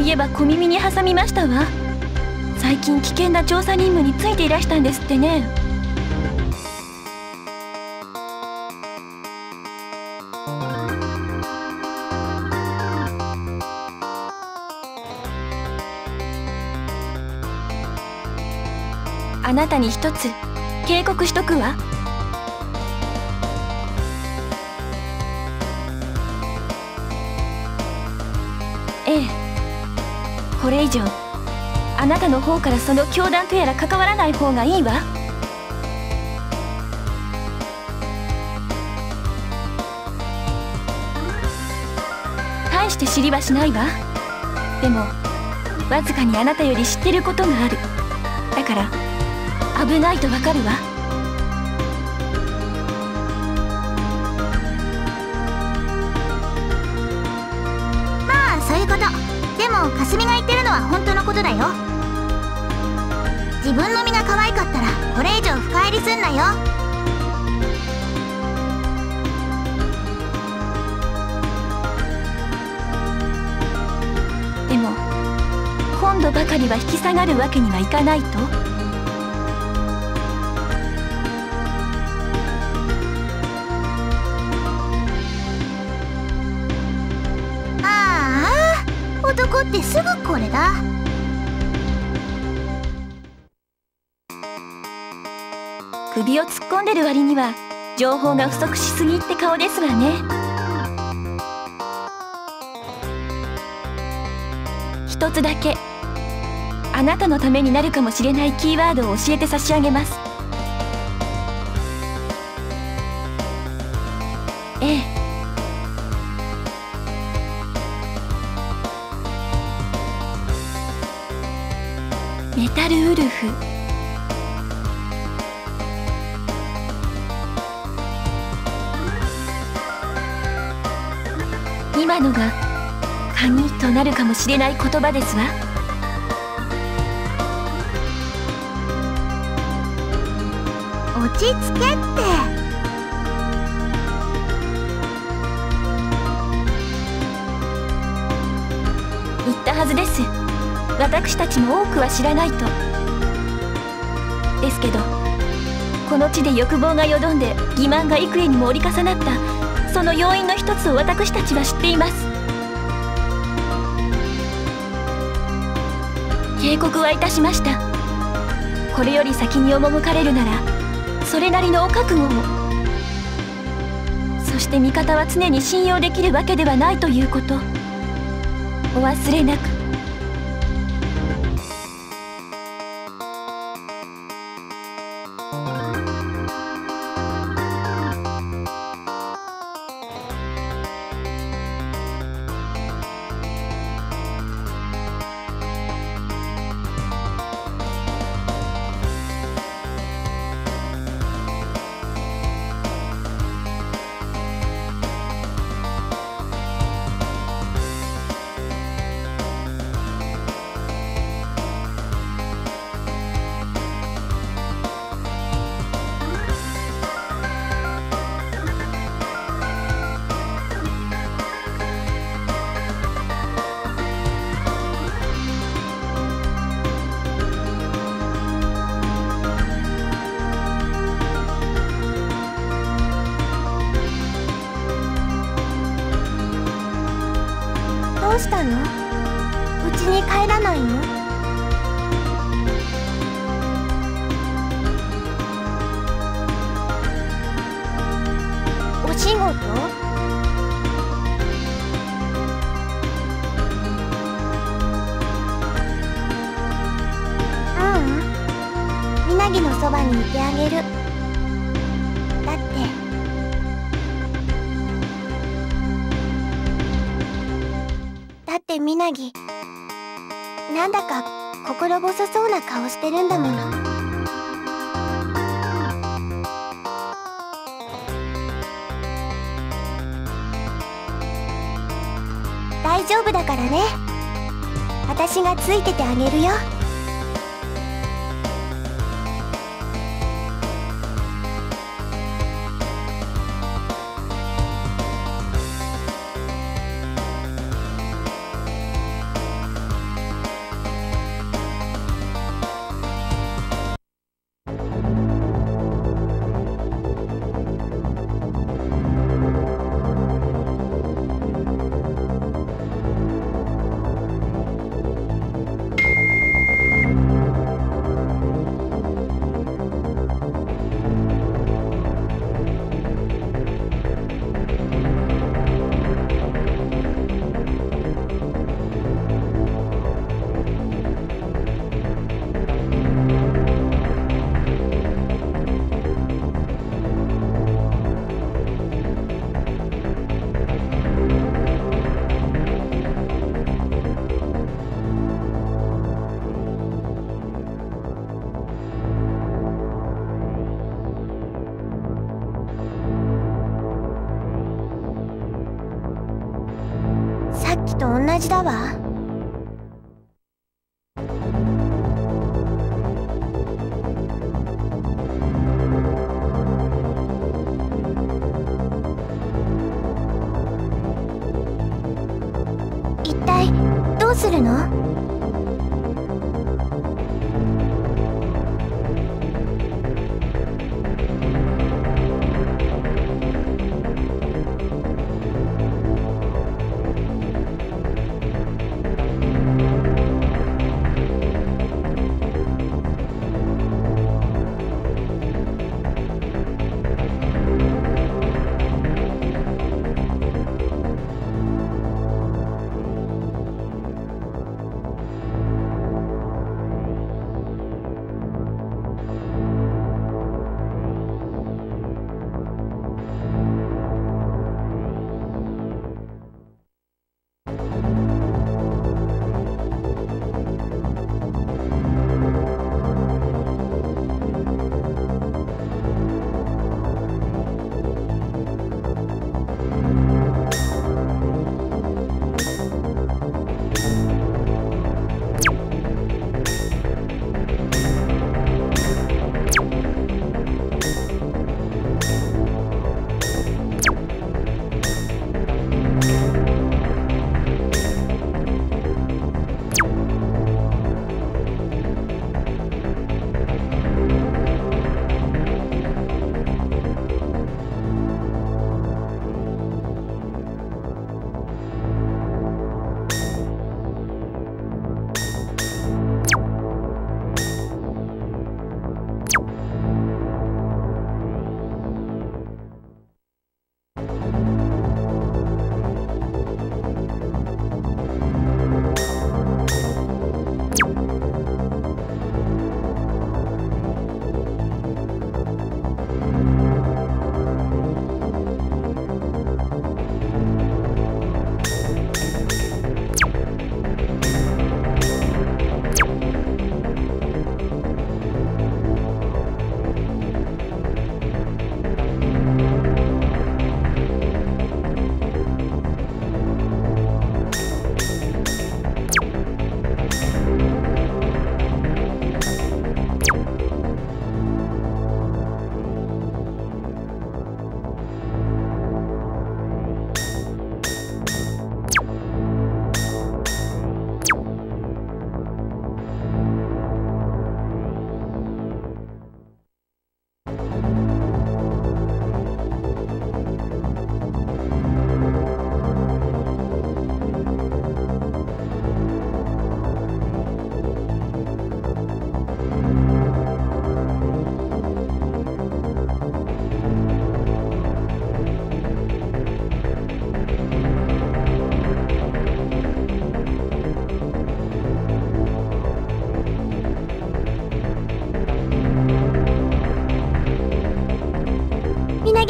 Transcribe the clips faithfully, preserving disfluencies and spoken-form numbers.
そういえば小耳に挟みましたわ。最近危険な調査任務についていらしたんですってね。あなたに一つ警告しとくわ。ええ、これ以上あなたの方からその教団とやら関わらない方がいいわ。大して知りはしないわ。でもわずかにあなたより知ってることがある。だから危ないとわかるわ。まあそういうこと。でもかすみが言ってるのは本当のことだよ。自分の身が可愛かったらこれ以上深入りすんなよ。でも今度ばかりは引き下がるわけにはいかないと。男ってすぐこれだ。首を突っ込んでる割には情報が不足しすぎって顔ですわね。一つだけあなたのためになるかもしれないキーワードを教えて差し上げます。ええ、メタルウルフ。今のが鍵となるかもしれない言葉ですわ。落ち着けって。言ったはずです。私たちも多くは知らないと。ですけどこの地で欲望がよどんで欺瞞が幾重にも折り重なったその要因の一つを私たちは知っています。警告はいたしました。これより先に赴かれるならそれなりのお覚悟を。そして味方は常に信用できるわけではないということ、お忘れなく。どうしたの？うちに帰らないの？お仕事？ううん、みなぎのそばにいてあげる。だってだってみなぎなんだか心細そうな顔してるんだもの。大丈夫だからね、私がついててあげるよ。と同じだわ。一体どうするの？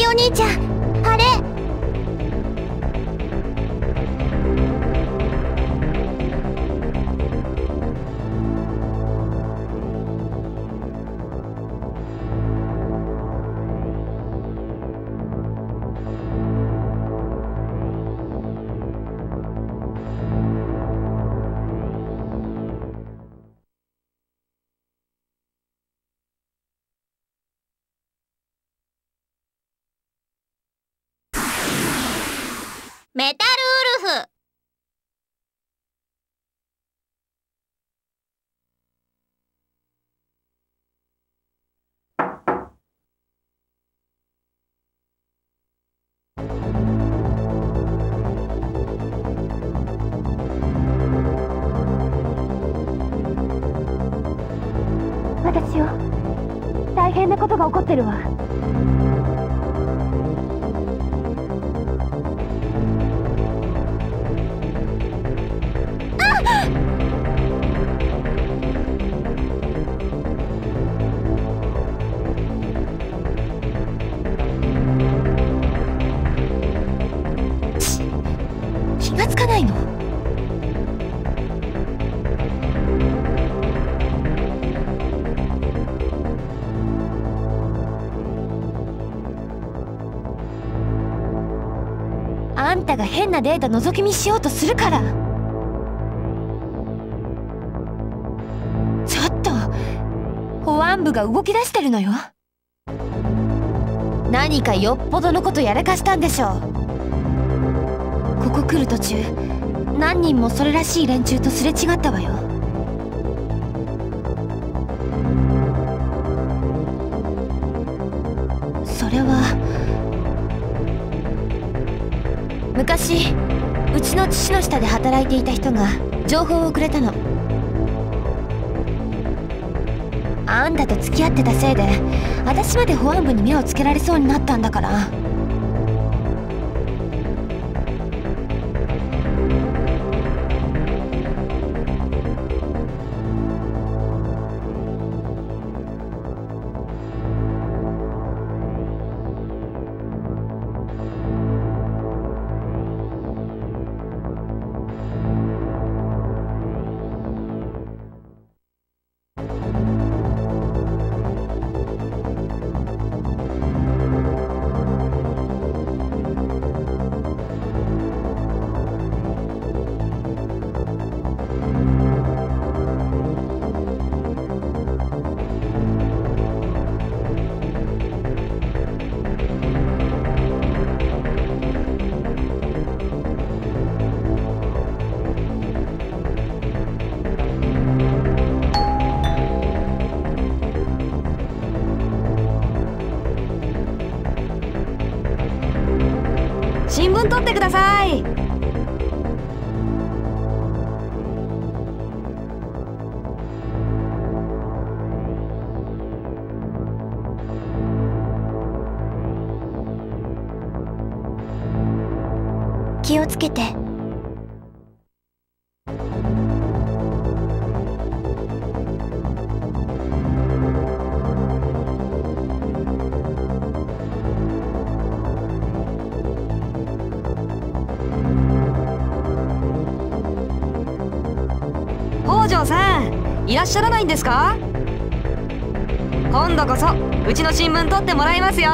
お兄ちゃん。メタルウルフ。私よ、大変なことが起こってるわ。ああんたが変なデータ覗き見しようとするから。ちょっと保安部が動き出してるのよ。何かよっぽどのことやらかしたんでしょう。ここ来る途中何人もそれらしい連中とすれ違ったわよ。それは昔うちの父の下で働いていた人が情報をくれたの。あんたと付き合ってたせいで私まで保安部に目をつけられそうになったんだから。取ってください。気をつけて。いらっしゃらないんですか？今度こそうちの新聞取ってもらいますよ。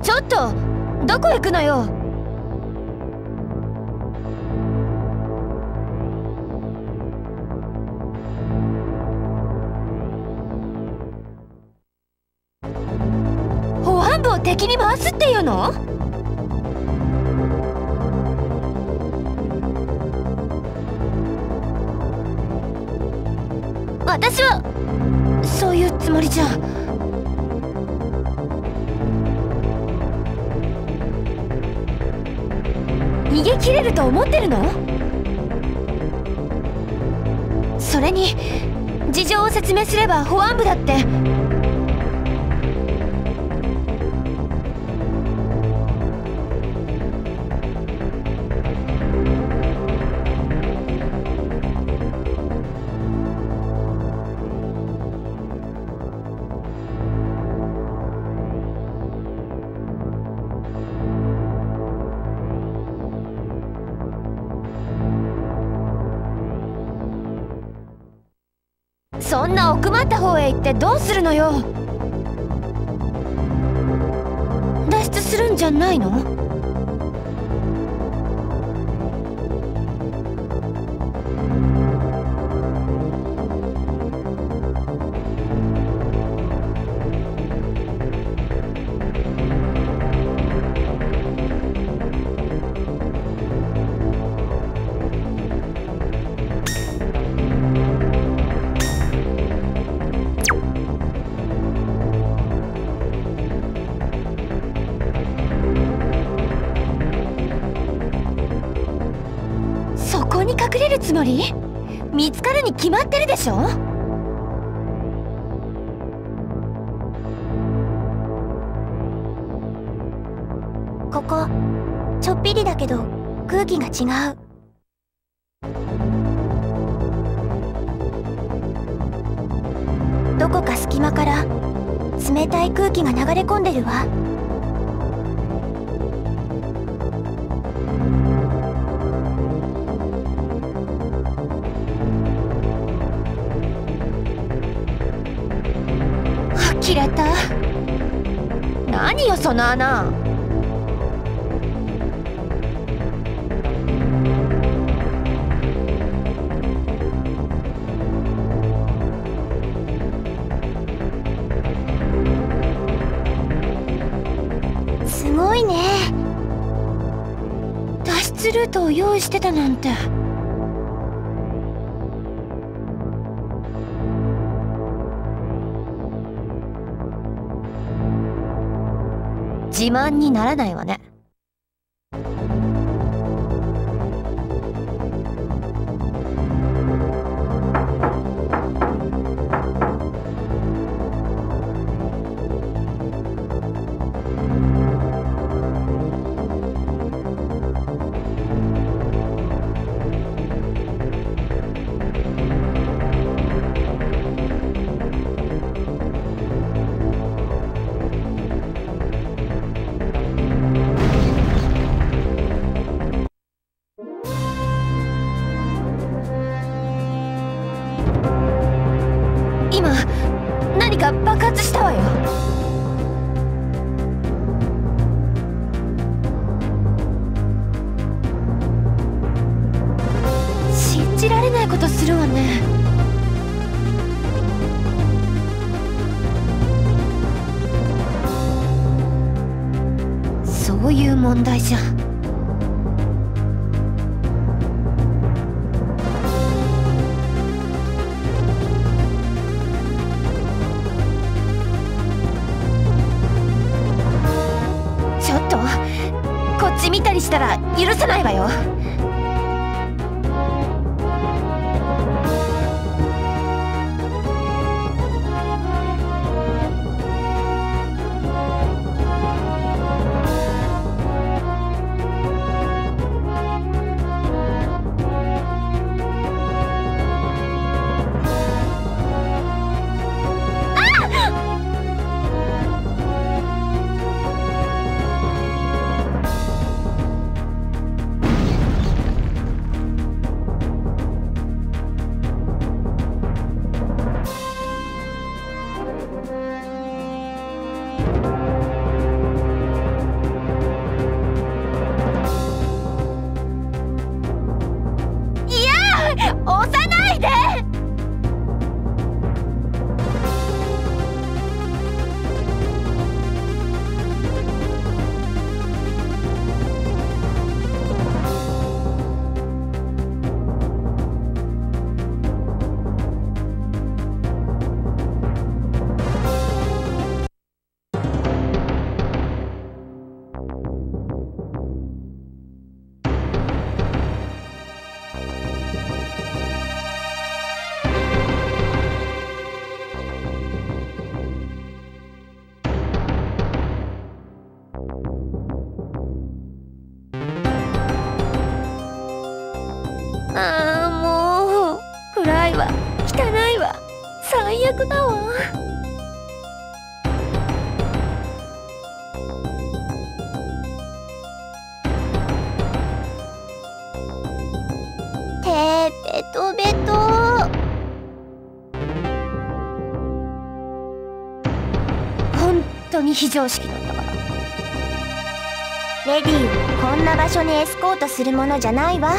ちょっとどこ行くのよ。敵に回すっていうの？私はそういうつもりじゃ。逃げ切れると思ってるの？それに事情を説明すれば保安部だってそんな奥まった方へ行ってどうするのよ。脱出するんじゃないの？隠れるつもり？見つかるに決まってるでしょ。ここちょっぴりだけど空気が違う。どこか隙間から冷たい空気が流れ込んでるわ。あ、切れた。何よその穴。ルートを用意してたなんて。自慢にならないわね。非常識なんだから。レディーをこんな場所にエスコートするものじゃないわ。